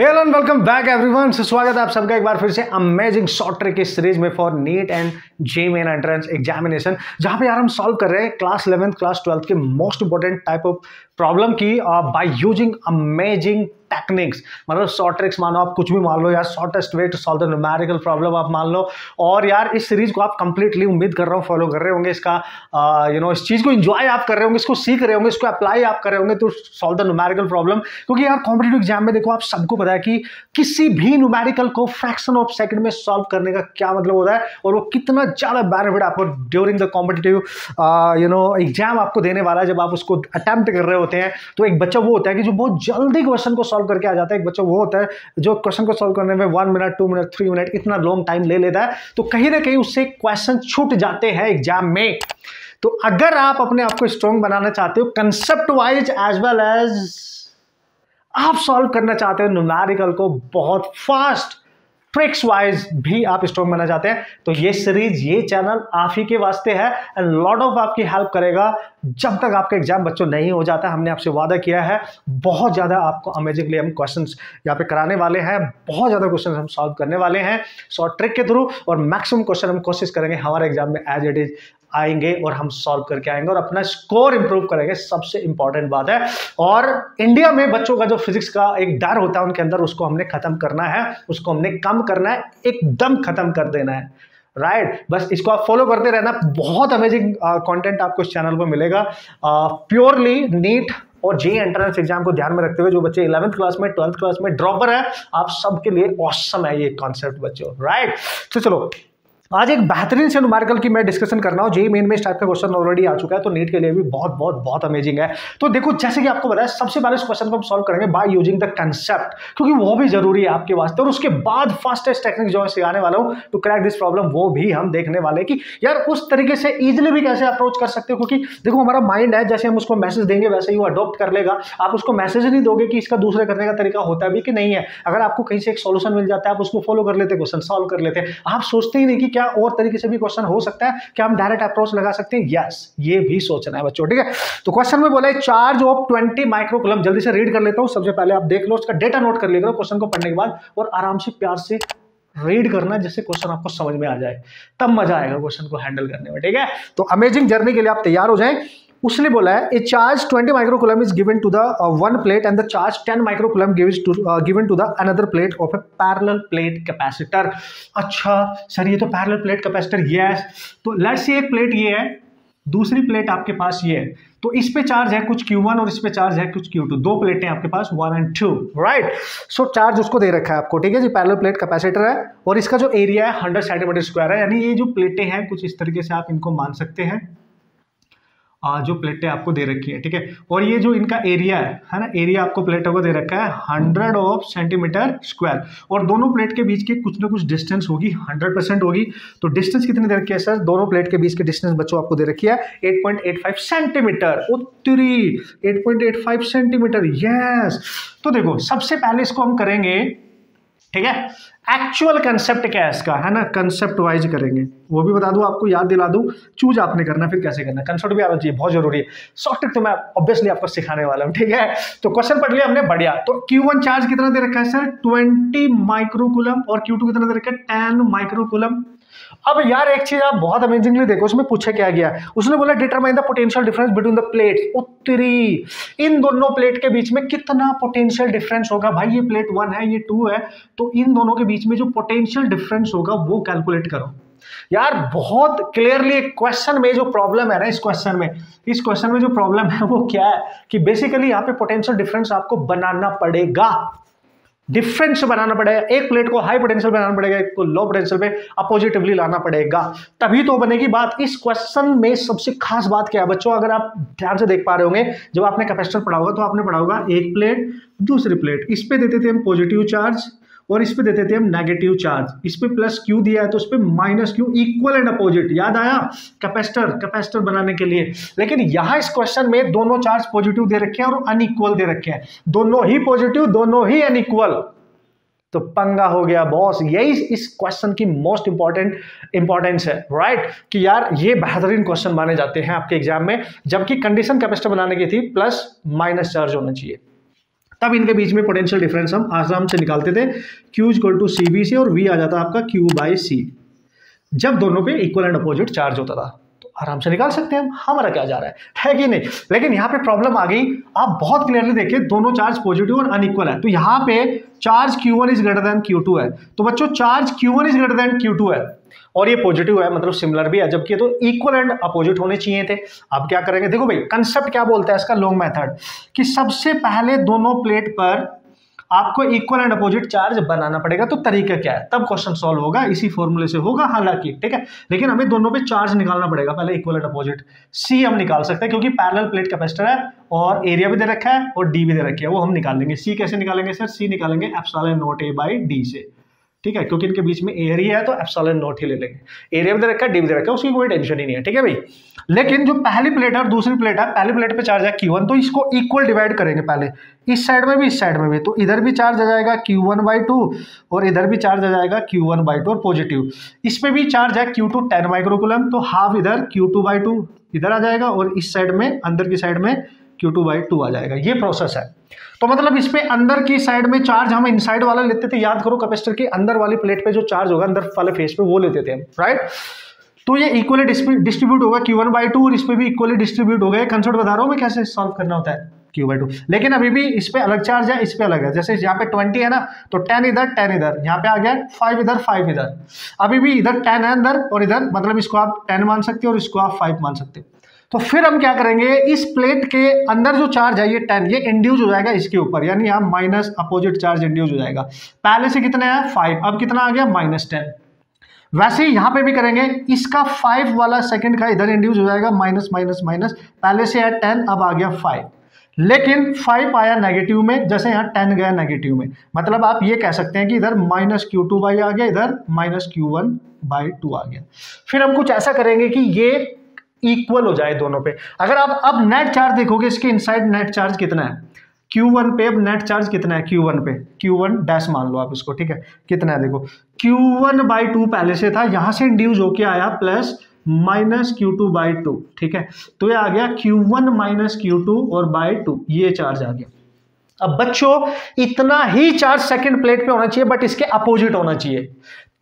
Hello and welcome back everyone. स्वागत है आप सबका एक बार फिर से अमेजिंग शॉर्ट ट्रिक की सीरीज में for NEET and JEE Main entrance examination, जहां पे यार हम सॉल्व कर रहे हैं क्लास 11th क्लास 12th के most important type of problem की बाय यूजिंग अमेजिंग टेक्निक्स। मतलब शॉर्ट ट्रिक्स मानो, आप कुछ भी मान लो यार, shortest way to solve the numerical problem आप मान लो। और यार इस सीरीज को आप कंप्लीटली, उम्मीद कर रहा हूँ, फॉलो कर रहे होंगे, इसका इस चीज़ को एंजॉय आप कर रहे होंगे, इसको सीख रहे होंगे, इसको अप्लाई आप कर रहे होंगे to solve the numerical problem. क्योंकि यार कॉम्पिटेटिव एग्जाम में देखो, आप सबको पता है कि किसी भी न्यूमेरिकल को फ्रैक्शन ऑफ सेकेंड में सॉल्व करने का क्या मतलब होता है और वो कितना ज़्यादा बेनिफिट आपको ड्यूरिंग द कॉम्पिटेटिव एग्जाम आपको देने वाला है। जब आप उसको अटैम्प्ट कर रहे होते हैं तो एक बच्चा वो होता है कि जो बहुत जल्दी क्वेश्चन को सॉल्व करके आ जाता है, एक बच्चा वो होता है जो क्वेश्चन को सॉल्व करने में 1 मिनट 2 मिनट 3 मिनट इतना लॉन्ग टाइम ले लेता है। तो कहीं ना कहीं उससे क्वेश्चन छूट जाते हैं एग्जाम में। तो अगर आप अपने आप को स्ट्रॉन्ग बनाना चाहते हो concept wise as well as आप सॉल्व करना चाहते हो न्यूमेरिकल को बहुत फास्ट, ट्रिक्स वाइज भी आप स्ट्रॉन्ग बनना चाहते हैं, तो ये सीरीज, ये चैनल आप ही के वास्ते है एंड लॉट ऑफ आपकी हेल्प करेगा। जब तक आपका एग्जाम बच्चों नहीं हो जाता, हमने आपसे वादा किया है बहुत ज़्यादा आपको अमेजिंगली हम क्वेश्चंस यहाँ पे कराने वाले हैं, बहुत ज़्यादा क्वेश्चंस हम सॉल्व करने वाले हैं शॉर्ट ट्रिक के थ्रू। और मैक्सिमम क्वेश्चन हम कोशिश करेंगे हमारे एग्जाम में एज इट इज आएंगे और हम सॉल्व करके आएंगे और अपना स्कोर इंप्रूव करेंगे, सबसे इंपॉर्टेंट बात है। और इंडिया में बच्चों का जो फिजिक्स का एक डर होता है उनके अंदर, उसको हमने खत्म करना है, उसको हमने कम करना है, एकदम खत्म कर देना है, राइट। बस इसको आप फॉलो करते रहना, बहुत अमेजिंग कंटेंट आपको इस चैनल पर मिलेगा प्योरली नीट और जेईई एंट्रेंस एग्जाम को ध्यान में रखते हुए। जो बच्चे 11th क्लास में 12th क्लास में ड्रॉपर है, आप सबके लिए ऑसम है ये कॉन्सेप्ट बच्चों, राइट। तो चलो आज एक बेहतरीन से न्यूमेरिकल की मैं डिस्कशन करना हूँ। जेईई मेन में इस टाइप का क्वेश्चन ऑलरेडी आ चुका है, तो नीट के लिए भी बहुत बहुत बहुत अमेजिंग है। तो देखो, जैसे कि आपको पता है, सबसे पहले इस क्वेश्चन को हम सॉल्व करेंगे बाय यूजिंग द कंसेप्ट, क्योंकि वो भी जरूरी है आपके वास्ते। और उसके बाद फास्टेस्ट टेक्निक जो मैं सिखाने वाला हूँ टू क्रैक दिस प्रॉब्लम, वो भी हम देखने वाले कि यार उस तरीके से ईजिली भी कैसे अप्रोच कर सकते हो। क्योंकि देखो, हमारा माइंड है, जैसे हम उसको मैसेज देंगे वैसे ही वो अडोप्ट कर लेगा। आप उसको मैसेज नहीं दोगे कि इसका दूसरे करने का तरीका होता भी कि नहीं है। अगर आपको कहीं से एक सोल्यूशन मिल जाता है, आप उसको फॉलो कर लेते, क्वेश्चन सॉल्व कर लेते, आप सोचते ही नहीं कि क्या और तरीके से भी क्वेश्चन हो सकता है, क्या हम डायरेक्ट अप्रोच लगा सकते हैं। यस, ये भी सोचना है बच्चों, ठीक है। तो क्वेश्चन में बोला है चार्ज ऑफ 20 माइक्रोकूलम। जल्दी से रीड कर लेता हूं, सबसे पहले आप देख लो, उसका डेटा नोट कर लेगा क्वेश्चन को पढ़ने के बाद, और आराम से प्यार से रीड करना जैसे क्वेश्चन आपको समझ में आ जाए, तब मजा आएगा क्वेश्चन को हैंडल करने में, ठीक है। तो अमेजिंग जर्नी के लिए आप तैयार हो जाए। उसने बोला है a charge 20 microcoulomb is given to the one plate and the charge 10 microcoulomb given to the another plate of a parallel plate capacitor. अच्छा सर, ये तो पैरेलल प्लेट कैपेसिटर, यस। तो लेट्स से एक प्लेट ये है, दूसरी plate आपके पास ये है, तो इस पे चार्ज है कुछ Q1 और इस पे चार्ज है कुछ Q2, दो प्लेटें आपके पास 1 और 2, राइट। सो चार्ज उसको दे रखा है आपको, ठीक है जी। पैरेलल प्लेट कैपेसिटर है और इसका जो एरिया है 100 सेंटीमीटर स्क्वायर है, यानी ये जो प्लेटें हैं कुछ इस तरीके से आप इनको मान सकते हैं, जो प्लेटें आपको दे रखी है, ठीक है। और ये जो इनका एरिया है ना, एरिया आपको प्लेटों को दे रखा है 100 सेंटीमीटर स्क्वायर और दोनों प्लेट के बीच के कुछ ना कुछ डिस्टेंस होगी, 100% होगी। तो डिस्टेंस कितनी दे रखी है सर? दोनों प्लेट के बीच के डिस्टेंस बच्चों आपको दे रखी है 8.85 सेंटीमीटर। उत्तरी 8.85 सेंटीमीटर, यस। तो देखो, सबसे पहले इसको हम करेंगे, ठीक है, एक्चुअल कंसेप्ट क्या है इसका, है ना, कंसेप्ट वाइज करेंगे। वो भी बता दूं आपको, याद दिला दूं, चूज आपने करना फिर कैसे करना, कंसेप्ट भी आना चाहिए, बहुत जरूरी है। शॉर्ट ट्रिक तो मैं ऑब्वियसली आपको सिखाने वाला हूं, ठीक है। तो क्वेश्चन पढ़ लिया हमने, बढ़िया। तो Q1 चार्ज कितना दे रखा है सर? 20 माइक्रोकूलम। और Q2 कितना दे रखा है? 10 माइक्रोकूलम। अब यार एक चीज आप बहुत अमेजिंगली देखो, उसमें पूछा क्या गया, उसने बोला determine the potential difference between the plates. उत्तरी, इन दोनों प्लेट के बीच में कितना पोटेंशियल डिफरेंस होगा। भाई ये प्लेट 1 है, ये 2 है, तो इन दोनों के बीच में जो पोटेंशियल डिफरेंस होगा वो कैलकुलेट करो। यार बहुत क्लियरली क्वेश्चन में जो प्रॉब्लम है ना, इस क्वेश्चन में जो प्रॉब्लम है वो क्या है कि बेसिकली यहाँ पे पोटेंशियल डिफरेंस आपको बनाना पड़ेगा, डिफरेंस बनाना पड़ेगा। एक प्लेट को हाई पोटेंशियल बनाना पड़ेगा, एक को लो पोटेंशियल पे अपोजिटिवली लाना पड़ेगा, तभी तो बनेगी बात। इस क्वेश्चन में सबसे खास बात क्या है बच्चों, अगर आप ध्यान से देख पा रहे होंगे, जब आपने कैपेसिटर पढ़ा होगा तो आपने पढ़ा होगा एक प्लेट दूसरी प्लेट, इस पे देते थे हम पॉजिटिव चार्ज और इस पे देते थे हम नेगेटिव चार्ज, इस पे प्लस Q दिया है तो इस पे minus Q, equal and opposite, याद आया, कैपेसिटर बनाने के लिए। लेकिन यहाँ इस क्वेश्चन में दोनों चार्ज पॉजिटिव दे रखे हैं और अनइक्वल दे रखे हैं, दोनों ही पॉजिटिव, दोनों ही अनइक्वल, तो पंगा हो गया बॉस। यही इस क्वेश्चन की मोस्ट इंपॉर्टेंस है, राइट, कि यार ये बेहतरीन क्वेश्चन माने जाते हैं आपके एग्जाम में, जबकि कंडीशन कैपेसिटर बनाने की थी, प्लस माइनस चार्ज होना चाहिए, तब इनके बीच में पोटेंशियल डिफरेंस हम आसाम से निकालते थे, Q equal to C V से और वी आ जाता आपका क्यू बाई सी, जब दोनों पे इक्वल एंड अपोजिट चार्ज होता था तो आराम से निकाल सकते हैं हम, हमारा क्या जा रहा है कि नहीं। लेकिन यहाँ पे प्रॉब्लम आ गई, आप बहुत क्लियरली देखिए दोनों चार्ज पॉजिटिव और अनइक्वल है, तो यहाँ पे charge Q1 is greater then Q2 है, तो बच्चों charge Q1 is greater then Q2 है और ये पॉजिटिव है मतलब सिमिलर भी है, जबकि तो इक्वल एंड अपोजिट होने चाहिए थे। आप क्या करेंगे, देखो भाई कंसेप्ट क्या बोलता है इसका लॉन्ग मेथड, कि सबसे पहले दोनों प्लेट पर आपको इक्वल एंड अपोजिट चार्ज बनाना पड़ेगा, तो तरीका क्या है, तब क्वेश्चन सॉल्व होगा, इसी फॉर्मूले से होगा हालांकि, ठीक है। लेकिन हमें दोनों पे चार्ज निकालना पड़ेगा पहले इक्वल एंड अपोजिट। सी हम निकाल सकते हैं क्योंकि पैरेलल प्लेट कैपेसिटर है और एरिया भी दे रखा है और डी भी दे रखी है, वो हम निकाल लेंगे। सी कैसे निकालेंगे सर, सी निकालेंगे epsilon not A by D से, ठीक है, क्योंकि इनके बीच में एरिया है तो एप्सिलॉन नॉट ही ले लेंगे, एरिया भी दे रखा है डी भी दे रखा है, उसकी कोई टेंशन ही नहीं है, ठीक है भाई। लेकिन जो पहली प्लेट है और दूसरी प्लेट है, पहली प्लेट पे चार्ज है Q1, तो इसको इक्वल डिवाइड करेंगे पहले, इस साइड में भी इस साइड में भी, तो इधर भी चार्ज आ जाएगा Q1 बाई टू और इधर भी चार्ज आ जाएगा Q1 बाई टू और पॉजिटिव, इसमें भी चार्ज है Q2 10 माइक्रोकूलम, तो हाफ इधर Q2 बाई टू इधर आ जाएगा और इस साइड में अंदर की साइड में Q2 बाई टू आ जाएगा, ये प्रोसेस है। तो मतलब इस पे अंदर की साइड में चार्ज हम इनसाइड वाला लेते थे, याद करो कैपेसिटर के अंदर वाली प्लेट पे जो चार्ज होगा अंदर वाले फेस पे वो लेते थे हम, राइट। तो ये इक्वली डिस्ट्रीब्यूट होगा Q1 बाई टू और इस पे भी इक्वली डिस्ट्रीब्यूट होगा, कंसेप्ट बता रहा हूँ मैं कैसे सॉल्व करना होता है Q बाई टू। लेकिन अभी भी इस पे अलग चार्ज है, इस पे अलग है, जैसे यहाँ पे 20 है ना, तो 10 इधर 10 इधर, यहाँ पे आ गया 5 इधर 5 इधर, अभी भी इधर 10 है अंदर और इधर, मतलब इसको आप 10 मान सकते हो और इसको आप 5 मान सकते हो। तो फिर हम क्या करेंगे, इस प्लेट के अंदर जो चार्ज है ये 10, ये इंड्यूज हो जाएगा इसके ऊपर, यानी यहाँ माइनस अपोजिट चार्ज इंड्यूज हो जाएगा, पहले से कितने हैं 5, अब कितना आ गया -10। वैसे ही यहाँ पे भी करेंगे, इसका 5 वाला सेकंड का इधर इंड्यूज हो जाएगा माइनस माइनस माइनस, पहले से है 10 अब आ गया 5, लेकिन 5 आया नेगेटिव में, जैसे यहाँ 10 गया नेगेटिव में, मतलब आप ये कह सकते हैं कि इधर माइनस Q2 बाई आ गया, इधर माइनस Q1 बाई 2 आ गया। फिर हम कुछ ऐसा करेंगे कि ये इक्वल हो जाए दोनों पे। अगर आप अब नेट चार्ज देखोगे इसके इनसाइड नेट चार्ज कितना है Q1 पे, अब नेट चार्ज कितना है Q1 पे, Q1 डैश मान लो आप इसको, ठीक है, कितना है देखो Q1 बाई टू पहले से था, यहाँ से इंड्यूज होके आया plus minus Q2 by two, ठीक है, तो ये आ गया Q1 माइनस Q2 और बाई टू, ये चार्ज आ गया। अब बच्चों इतना ही चार्ज सेकंड प्लेट पे होना चाहिए, बट इसके अपोजिट होना चाहिए,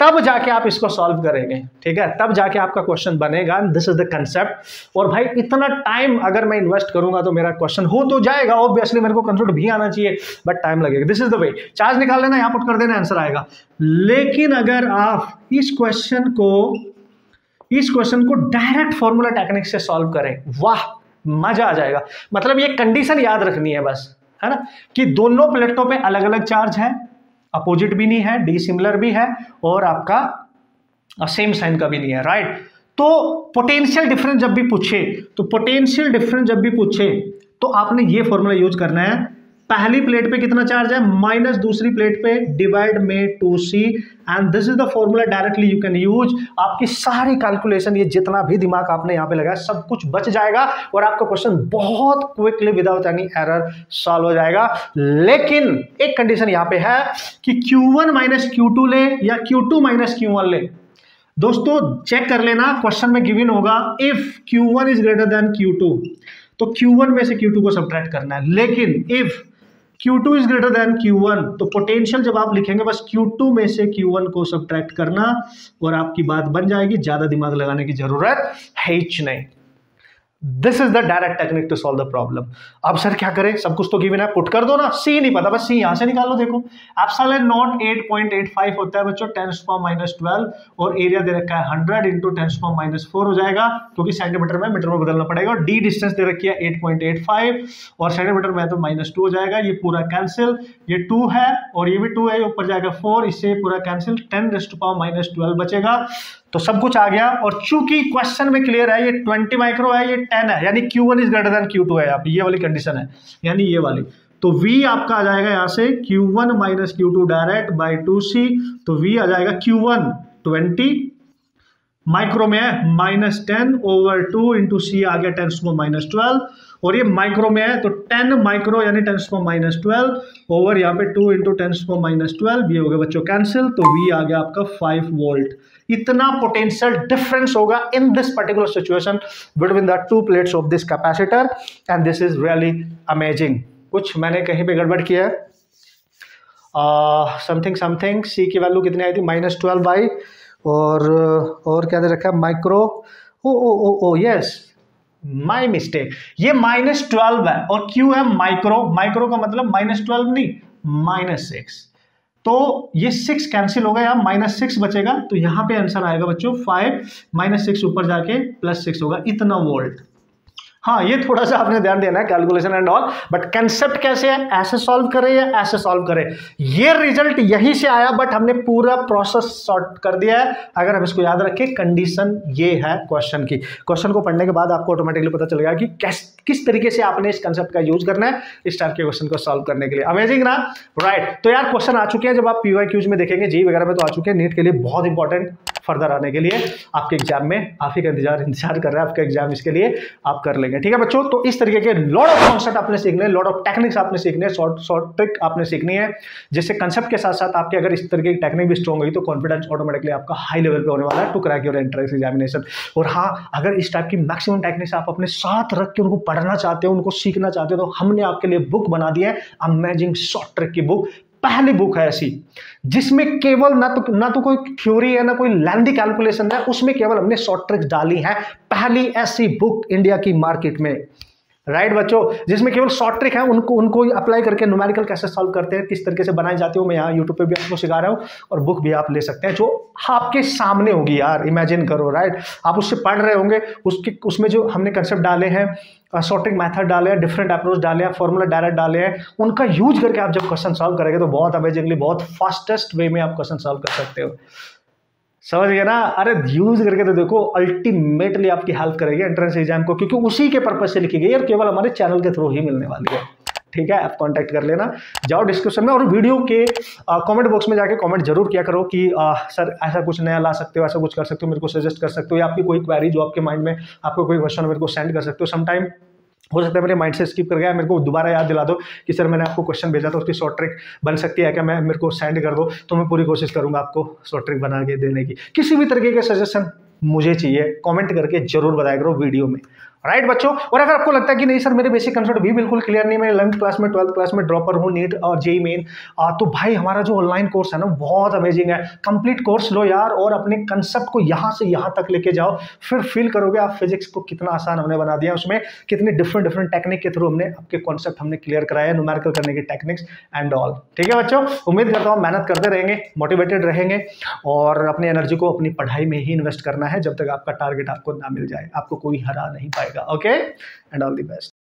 तब जाके आप इसको सॉल्व करेंगे, ठीक है, तब जाके आपका क्वेश्चन बनेगा। This is the concept. और भाई इतना टाइम अगर मैं इन्वेस्ट करूंगा तो मेरा क्वेश्चन हो तो जाएगा, ऑब्वियसली मेरे को कंसेप्ट भी आना चाहिए, बट टाइम लगेगा। This is the way, charge निकाल लेना, यहाँ पुट कर देना, आंसर आएगा। लेकिन अगर आप इस क्वेश्चन को डायरेक्ट फॉर्मूला टेक्निक से सॉल्व करें, वाह मजा आ जाएगा। मतलब ये कंडीशन याद रखनी है बस, है ना, कि दोनों प्लेटों पर अलग अलग चार्ज है, अपोजिट भी नहीं है, डी सिमिलर भी है और आपका सेम साइन का भी नहीं है, राइट। तो पोटेंशियल डिफरेंस जब भी पूछे तो आपने ये फॉर्मूला यूज करना है, पहली प्लेट पे कितना चार्ज है माइनस दूसरी प्लेट पे डिवाइड में 2c, and this is the formula directly you can use. आपकी सारी कैलकुलेशन, ये जितना भी दिमाग आपने यहाँ पे लगाया सब कुछ बच जाएगा और आपका क्वेश्चन बहुत quickly without any error solve हो जाएगा। लेकिन एक कंडीशन यहाँ पे है कि Q1 माइनस Q2 ले या Q2 माइनस Q1 ले, दोस्तों चेक कर लेना, क्वेश्चन में गिवन होगा if Q1 is greater then Q2, तो Q1 में से Q2 को सब्ट्रैक्ट करना है। लेकिन if Q2 is greater then Q1, तो पोटेंशियल जब आप लिखेंगे बस Q2 में से Q1 को सब्ट्रैक्ट करना और आपकी बात बन जाएगी, ज्यादा दिमाग लगाने की जरूरत है ही नहीं। This is the direct technique to solve the problem. अब सर क्या करें, सब कुछ तो गिवन है, पुट कर दो ना, सी नहीं पता बस सी यहाँ से निकालो। देखो एप्सिलॉन नॉट 8.85 होता है बच्चों 10⁻¹² और एरिया दे रखा है 100 इंटू 10⁻⁴ हो जाएगा, क्योंकि सेंटीमीटर में मीटर में बदलना पड़ेगा, और डी डिस्टेंस दे रखी है 8.85 और सेंटीमीटर में तो -2 हो जाएगा, ये पूरा कैंसिल, ये 2 है और ये भी 2 है, ऊपर जाएगा 4, इससे पूरा कैंसिल 10⁻¹² बचेगा। तो सब कुछ आ गया और चूंकि क्वेश्चन में क्लियर है ये 20 माइक्रो है, ये 10 है, यानी Q1 is greater then Q2 है, आप ये वाली कंडीशन है, यानी ये वाली, तो V आपका आ जाएगा यहाँ से Q1 minus Q2 direct by 2C, तो V आ जाएगा Q1 20 माइक्रो में है -10/2 इंटू सी आ गया 10⁻¹² और ये माइक्रो में है तो 10 माइक्रो यानी 10⁻¹² ओवर यहाँ पे 2 इंटू 10⁻¹², ये हो गया बच्चों कैंसिल, तो V आ गया आपका 5 वोल्ट। इतना पोटेंशियल डिफरेंस होगा in this particular situation between the 2 plates of this capacitor, and this is really amazing. कुछ मैंने कहीं पे गड़बड़ किया है, समथिंग सी की वैल्यू कितनी आई थी -12 बाई और क्या दे रखा है micro, oh oh oh oh yes my mistake, ये -12 है और क्यों है माइक्रो, माइक्रो का मतलब -12 नहीं -6, तो ये 6 कैंसिल होगा यहाँ -6 बचेगा, तो यहाँ पे आंसर आएगा बच्चों 5 -6 ऊपर जाके +6 होगा इतना वोल्ट। हाँ ये थोड़ा सा आपने ध्यान देना है calculation and all, but concept कैसे है, ऐसे सॉल्व करें या ऐसे सॉल्व करें, ये रिजल्ट यहीं से आया बट हमने पूरा प्रोसेस सॉर्ट कर दिया है। अगर हम इसको याद रखें कंडीशन ये है क्वेश्चन की, क्वेश्चन को पढ़ने के बाद आपको ऑटोमेटिकली पता चल गया कि किस तरीके से आपने इस कंसेप्ट का यूज करना है इस टाइप के क्वेश्चन को सॉल्व करने के लिए। अमेजिंग ना, राइट। तो यार क्वेश्चन आ चुके हैं, जब आप PYQs में देखेंगे जेईई वगैरह में तो आ चुके हैं, नीट के लिए बहुत इंपॉर्टेंट फर्दर आने के लिए आपके एग्जाम में आप ही का इंतजार कर रहा है, आपका एग्जाम इसके लिए आप कर लेंगे। ठीक है बच्चों, तो इस तरीके के लॉट ऑफ कॉन्सेप्ट आपने सीखने, लॉट ऑफ टेक्निक्स आपने सीखने, शॉर्ट ट्रिक आपने सीखनी है, जिससे कंसेप्ट के साथ साथ आपके अगर इस तरीके की टेक्निक भी स्ट्रॉन्ग होगी तो कॉन्फिडेंस ऑटोमेटिकली आपका हाई लेवल पे होने वाला है to crack your entrance examination. और हाँ, अगर इस टाइप की मैक्सिमम टेक्निक्स आप अपने साथ रख के उनको पढ़ना चाहते हो, उनको सीखना चाहते हो, तो हमने आपके लिए बुक बना दी है, अमेजिंग शॉर्ट ट्रिक की बुक, पहली बुक है ऐसी जिसमें केवल ना तो कोई थ्योरी है ना कोई लेंथी कैलकुलेशन है, उसमें केवल हमने शॉर्ट ट्रिक्स डाली है, पहली ऐसी बुक इंडिया की मार्केट में, राइट बच्चों, जिसमें केवल शॉर्ट ट्रिक है, उनको अप्लाई करके न्यूमेरिकल कैसे सॉल्व करते हैं, किस तरीके से बनाई जाती है, मैं यहाँ यूट्यूब पे भी आपको सिखा रहा हूँ, और बुक भी आप ले सकते हैं जो आपके सामने होगी यार, इमेजिन करो, राइट, आप उससे पढ़ रहे होंगे, उसमें जो हमने कंसेप्ट डाले हैं, शॉर्ट ट्रिक मैथड डाले हैं, डिफरेंट अप्रोच डाले हैं, फॉर्मूला डायरेक्ट डाले हैं, उनका यूज करके आप जब क्वेश्चन सॉल्व करेंगे तो बहुत अमेजिंगली, बहुत फास्टेस्ट वे में आप क्वेश्चन सॉल्व कर सकते हो, समझ गए ना। अरे यूज करके तो देखो, अल्टीमेटली आपकी हेल्प करेगी एंट्रेंस एग्जाम को, क्योंकि उसी के पर्पज से लिखी गई है और केवल हमारे चैनल के थ्रू ही मिलने वाली है। ठीक है, आप कांटेक्ट कर लेना, जाओ डिस्क्रिप्शन में और वीडियो के कमेंट बॉक्स में जाके कमेंट जरूर किया करो कि सर ऐसा कुछ नया ला सकते हो, ऐसा कुछ कर सकते हो, मेरे को सजेस्ट कर सकते हो, या आपकी कोई क्वेरी जो आपके माइंड में, आपको कोई क्वेश्चन मेरे को सेंड कर सकते हो। समटाइम हो सकता है मेरे माइंड से स्किप कर गया, मेरे को दोबारा याद दिला दो कि सर मैंने आपको क्वेश्चन भेजा था, उसकी शॉर्ट ट्रिक बन सकती है क्या, मैं मेरे को सेंड कर दो, तो मैं पूरी कोशिश करूंगा आपको शॉर्ट ट्रिक बना के देने की। किसी भी तरीके का सजेशन मुझे चाहिए, कमेंट करके जरूर बताया करो वीडियो में, राइट बच्चों। और अगर आपको लगता है कि नहीं सर मेरे बेसिक कंसेप्ट भी बिल्कुल क्लियर नहीं, मैं 11th क्लास में 12th क्लास में ड्रॉपर हूँ नीट और जेईई मेन, तो भाई हमारा जो ऑनलाइन कोर्स है ना बहुत अमेजिंग है, कंप्लीट कोर्स लो यार और अपने कंसेप्ट को यहाँ से यहाँ तक लेके जाओ, फिर फील करोगे आप फिजिक्स को कितना आसान हमने बना दिया, उसमें कितने डिफरेंट टेक्निक के थ्रू हमने आपके कॉन्सेप्ट हमने क्लियर कराया, न्यूमेरिकल करने की टेक्निक्स एंड ऑल। ठीक है बच्चों, उम्मीद करता हूँ मेहनत करते रहेंगे, मोटिवेटेड रहेंगे और अपनी एनर्जी को अपनी पढ़ाई में ही इन्वेस्ट करना है, जब तक आपका टारगेट आपको ना मिल जाए, आपको कोई हरा नहीं पाएगा। Okay, and all the best.